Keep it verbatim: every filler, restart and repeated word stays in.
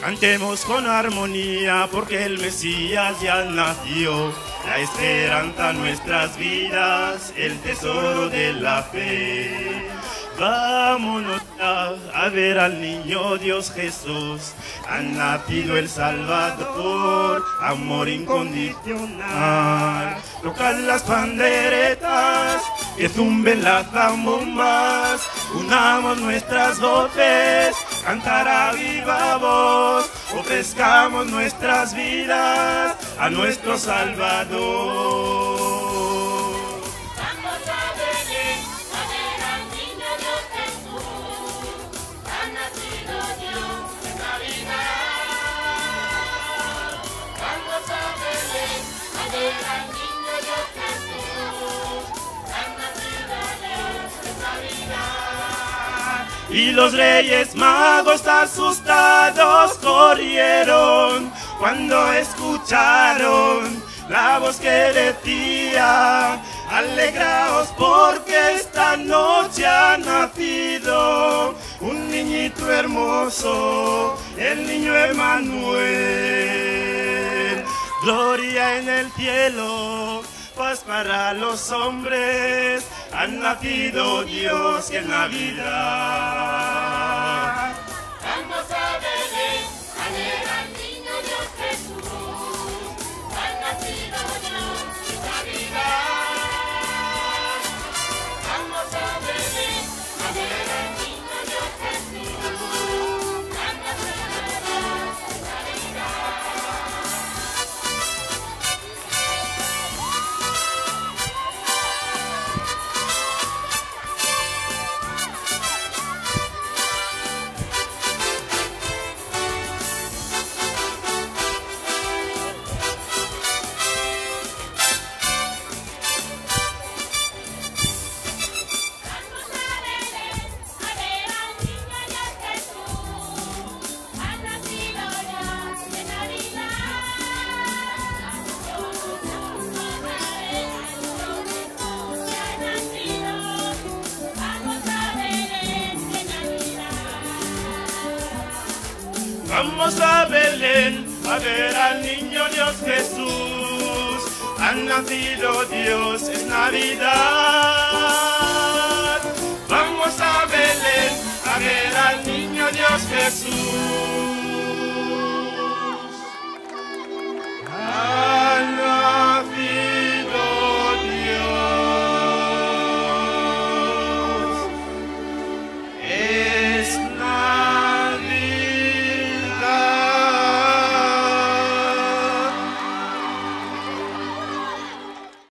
Cantemos con armonía porque el Mesías ya nació, la esperanza en nuestras vidas, el tesoro de la fe. Vámonos a, a ver al niño Dios Jesús, ha nacido el Salvador, amor incondicional. Tocan las panderetas, que zumben las zambombas, unamos nuestras voces, cantar a viva voz, ofrezcamos nuestras vidas a nuestro Salvador. Y los reyes magos asustados corrieron cuando escucharon la voz que decía: alegraos porque esta noche ha nacido un niñito hermoso, el niño Emanuel. Gloria en el cielo, paz para los hombres, ha nacido Dios en Navidad. Vamos a Belén, a ver al niño Dios Jesús, ha nacido Dios en Navidad. Vamos a Belén, a ver al niño Dios Jesús, ha nacido Dios en Navidad. Vamos a Belén a ver al niño Dios Jesús, ha nacido Dios, es Navidad. Vamos a Belén a ver al niño Dios Jesús.